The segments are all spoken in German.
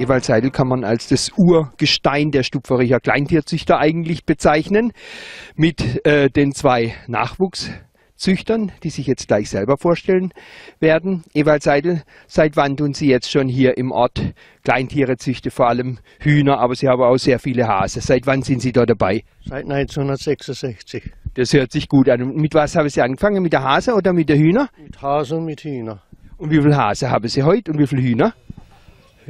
Ewald Seidel kann man als das Urgestein der Stupfericher Kleintierzüchter eigentlich bezeichnen, mit den zwei Nachwuchszüchtern, die sich jetzt gleich selber vorstellen werden. Ewald Seidel, seit wann tun Sie jetzt schon hier im Ort Kleintiere züchten, vor allem Hühner, aber Sie haben auch sehr viele Hasen. Seit wann sind Sie da dabei? Seit 1966. Das hört sich gut an. Und mit was haben Sie angefangen? Mit der Hase oder mit der Hühner? Mit Hase und mit Hühner. Und wie viele Hasen haben Sie heute und wie viele Hühner?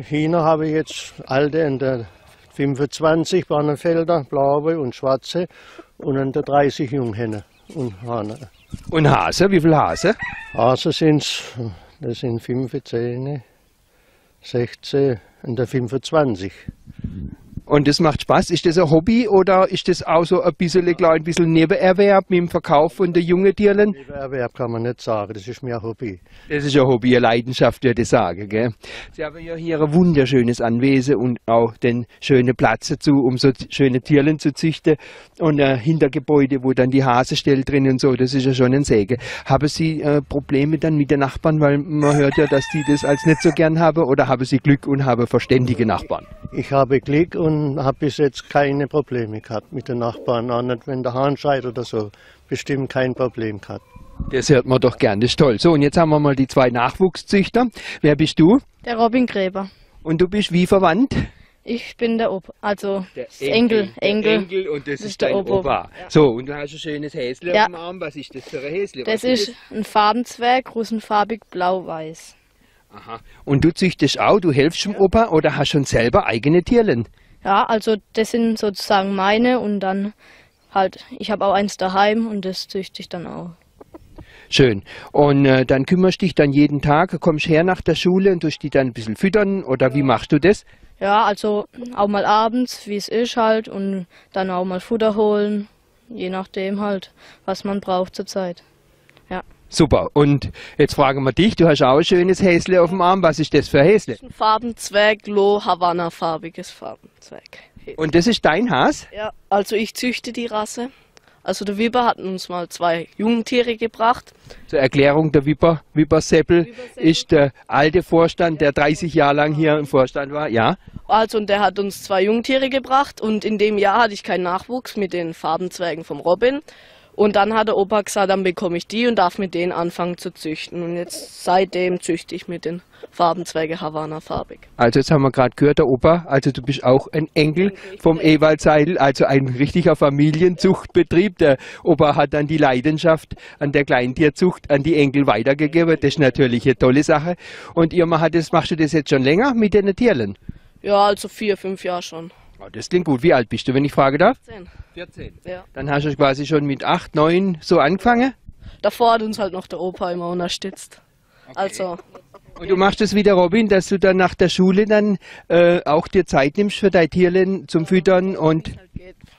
Hühner habe ich jetzt alte in der 25, Barnefelder, blaue und schwarze, und in der 30 Junghenne und Hahne. Und Hase, wie viele Hase? Hase sind's, das sind 15, 16, in der 25. Und das macht Spaß. Ist das ein Hobby oder ist das auch so ein bisschen, klar, ein bisschen Nebenerwerb mit dem Verkauf von den jungen Tieren? Nebenerwerb kann man nicht sagen, das ist mehr ein Hobby. Das ist ein Hobby, eine Leidenschaft, würde ich sagen. Gell? Sie haben ja hier ein wunderschönes Anwesen und auch den schönen Platz dazu, um so schöne Tiere zu züchten. Und ein Hintergebäude, wo dann die Hase stellt drin und so, das ist ja schon ein Segen. Haben Sie Probleme dann mit den Nachbarn, weil man hört ja, dass die das als nicht so gern haben, oder haben Sie Glück und haben verständige Nachbarn? Ich habe Glück und habe bis jetzt keine Probleme gehabt mit den Nachbarn, auch nicht wenn der Hahn schreit oder so, bestimmt kein Problem gehabt. Das hört man doch gern, das ist toll. So, und jetzt haben wir mal die zwei Nachwuchszüchter. Wer bist du? Der Robin Gräber. Und du bist wie verwandt? Ich bin der Opa, also der Enkel. Enkel und das ist dein Opa. Ja. So, und du hast ein schönes Häsle auf dem Arm. Was ist das für ein Häsle? Das ist ein Farbenzwerg, russenfarbig, blau-weiß. Aha, und du züchtest auch, du helfst dem Opa oder hast schon selber eigene Tierlen? Ja, also das sind sozusagen meine, und dann halt, ich habe auch eins daheim und das züchte ich dann auch. Schön. Und dann kümmerst du dich dann jeden Tag, kommst her nach der Schule und tust die dann ein bisschen füttern, oder wie machst du das? Ja, also auch mal abends, wie es ist halt, und dann auch mal Futter holen, je nachdem halt, was man braucht zur Zeit. Ja. Super. Und jetzt fragen wir dich, du hast auch ein schönes Häsle auf dem Arm. Was ist das für ein Häsle? Das ist ein Farbenzwerg, Lo-Havanna-farbiges Farbenzwerg. Und das ist dein Has? Ja, also ich züchte die Rasse. Also der Wipper hat uns mal zwei Jungtiere gebracht. Zur Erklärung, der Wipper, Wipper Seppel, ist der alte Vorstand, der 30 Jahre lang hier im Vorstand war, ja. Also, und der hat uns zwei Jungtiere gebracht, und in dem Jahr hatte ich keinen Nachwuchs mit den Farbenzwergen vom Robin. Und dann hat der Opa gesagt, dann bekomme ich die und darf mit denen anfangen zu züchten. Und jetzt seitdem züchte ich mit den Farbenzwergen Havanna farbig. Also jetzt haben wir gerade gehört, der Opa, also du bist auch ein Enkel vom Ewald Seidel, also ein richtiger Familienzuchtbetrieb. Der Opa hat dann die Leidenschaft an der Kleintierzucht an die Enkel weitergegeben. Das ist natürlich eine tolle Sache. Und Irma, machst du das jetzt schon länger mit den Tieren? Ja, also 4, 5 Jahre schon. Das klingt gut. Wie alt bist du, wenn ich frage darf? 14. Ja. Dann hast du quasi schon mit 8, 9 so angefangen? Davor hat uns halt noch der Opa immer unterstützt. Okay. Also. Und du machst es wieder, Robin, dass du dann nach der Schule dann auch dir Zeit nimmst für deine Tiere zum Füttern und...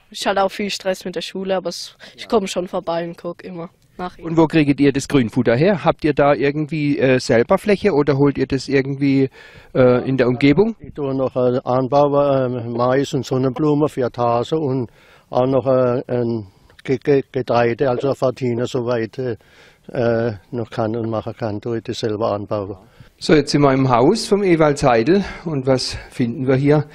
Ich hatte auch viel Stress mit der Schule, aber ich komme schon vorbei und gucke immer. Und wo kriegt ihr das Grünfutter her? Habt ihr da irgendwie selber Fläche oder holt ihr das irgendwie in der Umgebung? Ich tue noch Anbau, Mais und Sonnenblumen für die Hase und auch noch ein Getreide, also Fatine, soweit noch kann und machen kann, tue ich das selber anbauen. So, jetzt sind wir im Haus vom Ewald Seidel, und was finden wir hier?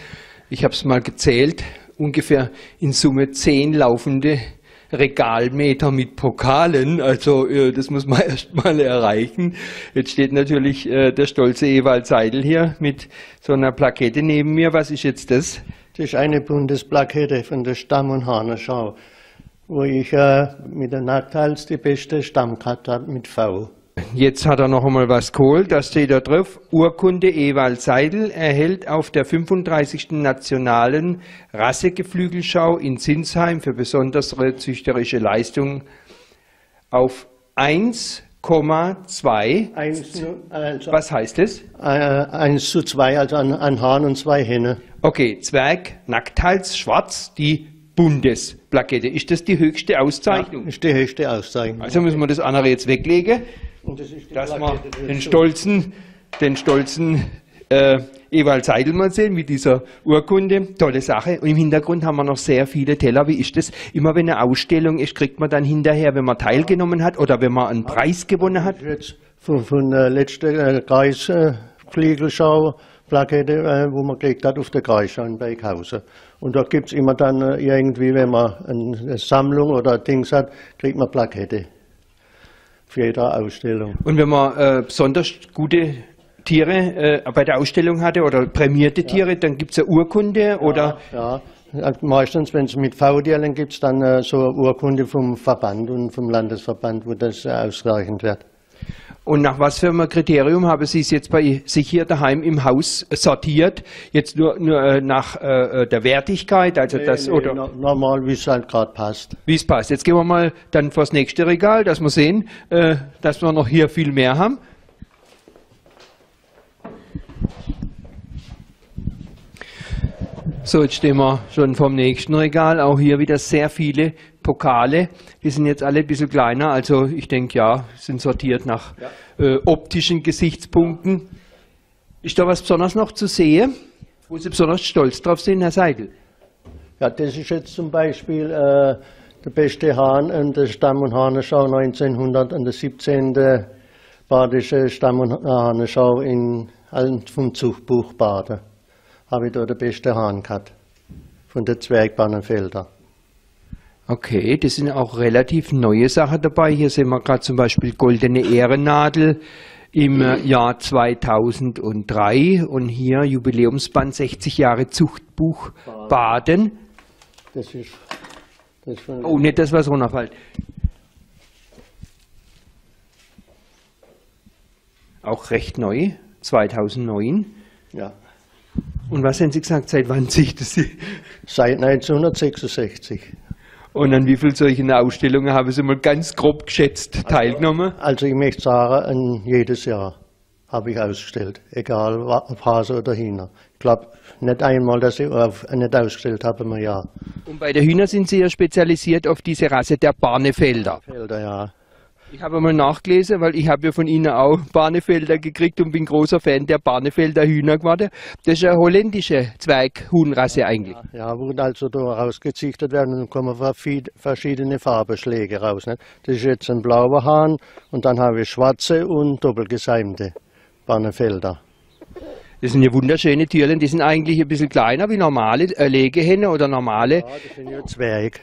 Ich habe es mal gezählt, ungefähr in Summe 10 laufende Regalmeter mit Pokalen, also das muss man erst mal erreichen. Jetzt steht natürlich der stolze Ewald Seidel hier mit so einer Plakette neben mir. Was ist jetzt das? Das ist eine Bundesplakette von der Stamm- und Hahneschau, wo ich mit der Nackthals die beste Stamm gehabt habe mit V. Jetzt hat er noch einmal was geholt, da steht da drauf, Urkunde Ewald Seidel erhält auf der 35. Nationalen Rassegeflügelschau in Sinsheim für besondere züchterische Leistungen auf 1,2. Was heißt das? 1:2, also ein Hahn und 2 Henne. Okay, Zwerg, Nackthals, Schwarz, die Bundesplakette. Ist das die höchste Auszeichnung? Ja, ist die höchste Auszeichnung. Also müssen wir das andere jetzt weglegen. Und das ist dass wir den stolzen Ewald Seidel mal sehen mit dieser Urkunde. Tolle Sache. Und im Hintergrund haben wir noch sehr viele Teller. Wie ist das? Immer wenn eine Ausstellung ist, kriegt man dann hinterher, wenn man teilgenommen hat oder wenn man einen Preis gewonnen hat? Jetzt von der letzten Kreisfliegelschau Plakette, wo man gekriegt hat auf der Kreisstadt in Berghausen. Und da gibt es immer dann irgendwie, wenn man eine Sammlung oder Dings hat, kriegt man Plakette für jede Ausstellung. Und wenn man besonders gute Tiere bei der Ausstellung hatte oder prämierte Tiere, dann gibt es eine Urkunde oder? Ja, meistens, wenn es mit V-Tieren gibt es dann so eine Urkunde vom Verband und vom Landesverband, wo das ausreichend wird. Und nach was für einem Kriterium haben Sie es jetzt bei sich hier daheim im Haus sortiert? Jetzt nur nach der Wertigkeit? Also das, oder? Normal, wie es halt gerade passt. Wie es passt. Jetzt gehen wir mal dann vor das nächste Regal, dass wir sehen, dass wir noch hier viel mehr haben. So, jetzt stehen wir schon vom nächsten Regal. Auch hier wieder sehr viele Pokale, die sind jetzt alle ein bisschen kleiner, also ich denke, ja, sind sortiert nach optischen Gesichtspunkten. Ist da was Besonderes noch zu sehen, wo Sie besonders stolz drauf sind, Herr Seidel? Ja, das ist jetzt zum Beispiel der beste Hahn, der Stamm- und Hahnenschau 1900 und der 17. badische Stamm- und Hahnenschau vom Zuchtbuch Baden. Habe ich da den besten Hahn gehabt, von der Zwergbahnenfelder. Okay, das sind auch relativ neue Sachen dabei. Hier sehen wir gerade zum Beispiel goldene Ehrennadel im Jahr 2003 und hier Jubiläumsband 60 Jahre Zuchtbuch Baden. Das ist schon oh, nicht das, was runterfällt. Auch recht neu, 2009. Ja. Und was haben Sie gesagt, seit wann sieht das? Seit 1966. Und an wie vielen solchen Ausstellungen haben Sie mal ganz grob geschätzt teilgenommen? Also ich möchte sagen, jedes Jahr habe ich ausgestellt, egal ob Hase oder Hühner. Ich glaube nicht einmal, dass ich nicht ausgestellt habe im Jahr. Und bei der Hühner sind Sie ja spezialisiert auf diese Rasse der Barnefelder. Barnefelder, ja. Ich habe mal nachgelesen, weil ich habe ja von Ihnen auch Barnefelder gekriegt und bin großer Fan der Barnefelder Hühner geworden. Das ist eine holländische Zwerghuhnrasse eigentlich. Ja, wo also da rausgezichtet werden und dann kommen verschiedene Farbenschläge raus. Nicht? Das ist jetzt ein blauer Hahn und dann habe ich schwarze und doppelgeseimte Barnefelder. Das sind ja wunderschöne Tiere, die sind eigentlich ein bisschen kleiner wie normale Legehenne oder normale. Ja, das sind ja Zwerge.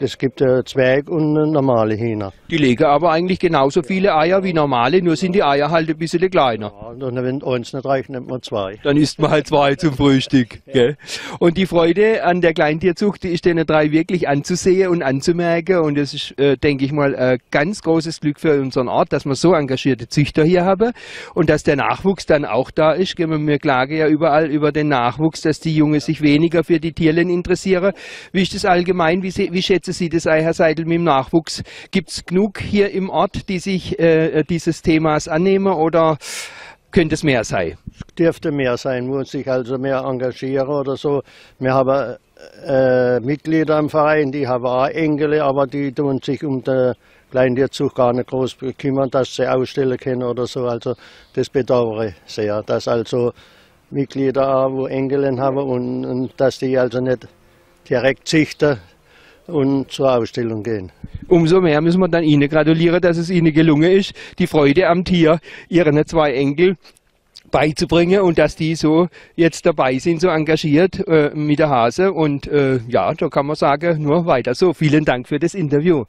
Es gibt Zwerg und normale Hühner. Die legen aber eigentlich genauso viele Eier wie normale, nur sind die Eier halt ein bisschen kleiner. Ja, und wenn eins nicht reicht, nimmt man zwei. Dann isst man halt zwei zum Frühstück. Gell? Und die Freude an der Kleintierzucht, die ist denen drei wirklich anzusehen und anzumerken. Und das ist, denke ich mal, ein ganz großes Glück für unseren Ort, dass wir so engagierte Züchter hier haben. Und dass der Nachwuchs dann auch da ist. Wir klagen ja überall über den Nachwuchs, dass die Jungen sich weniger für die Tierchen interessieren. Wie ist das allgemein? Wie schätzen Sie das ein, Herr Seidel, mit dem Nachwuchs? Gibt es genug hier im Ort, die sich dieses Themas annehmen oder könnte es mehr sein? Es dürfte mehr sein, muss sich also mehr engagieren oder so. Wir haben Mitglieder im Verein, die haben auch Enkel, aber die tun sich um den Kleintierzucht gar nicht groß kümmern, dass sie ausstellen können oder so. Also das bedauere ich sehr, dass also Mitglieder haben, wo Enkel haben und dass die also nicht direkt züchten und zur Ausstellung gehen. Umso mehr müssen wir dann Ihnen gratulieren, dass es Ihnen gelungen ist, die Freude am Tier, Ihren zwei Enkel beizubringen und dass die so jetzt dabei sind, so engagiert mit der Hase. Und ja, da kann man sagen, nur weiter so. Vielen Dank für das Interview.